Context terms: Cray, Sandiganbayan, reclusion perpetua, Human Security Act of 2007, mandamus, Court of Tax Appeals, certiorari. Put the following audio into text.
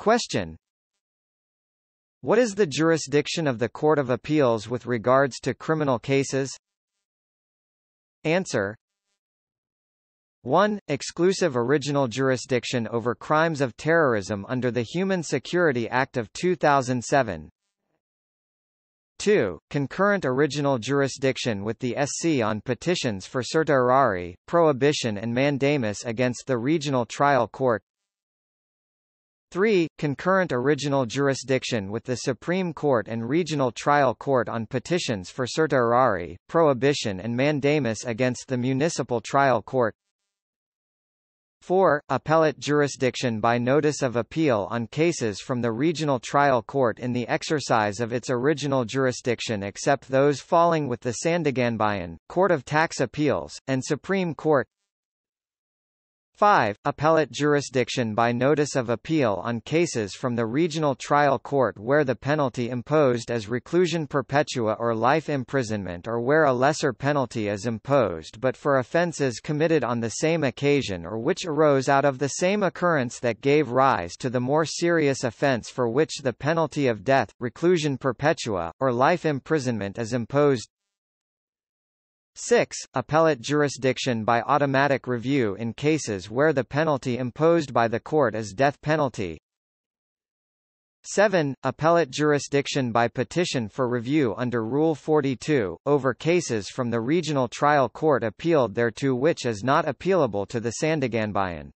Question: what is the jurisdiction of the Court of Appeals with regards to criminal cases? Answer: 1. Exclusive original jurisdiction over crimes of terrorism under the Human Security Act of 2007. 2. Concurrent original jurisdiction with the SC on petitions for certiorari, prohibition and mandamus against the Regional Trial Court. 3. Concurrent original jurisdiction with the Supreme Court and Regional Trial Court on petitions for certiorari, prohibition and mandamus against the Municipal Trial Court. 4. Appellate jurisdiction by notice of appeal on cases from the Regional Trial Court in the exercise of its original jurisdiction except those falling with the Sandiganbayan, Court of Tax Appeals, and Supreme Court. 5. Appellate jurisdiction by notice of appeal on cases from the Regional Trial Court where the penalty imposed is reclusion perpetua or life imprisonment, or where a lesser penalty is imposed but for offences committed on the same occasion or which arose out of the same occurrence that gave rise to the more serious offence for which the penalty of death, reclusion perpetua, or life imprisonment is imposed. 6. Appellate jurisdiction by automatic review in cases where the penalty imposed by the court is death penalty. 7. Appellate jurisdiction by petition for review under Rule 42, over cases from the Regional Trial Court appealed thereto which is not appealable to the Sandiganbayan.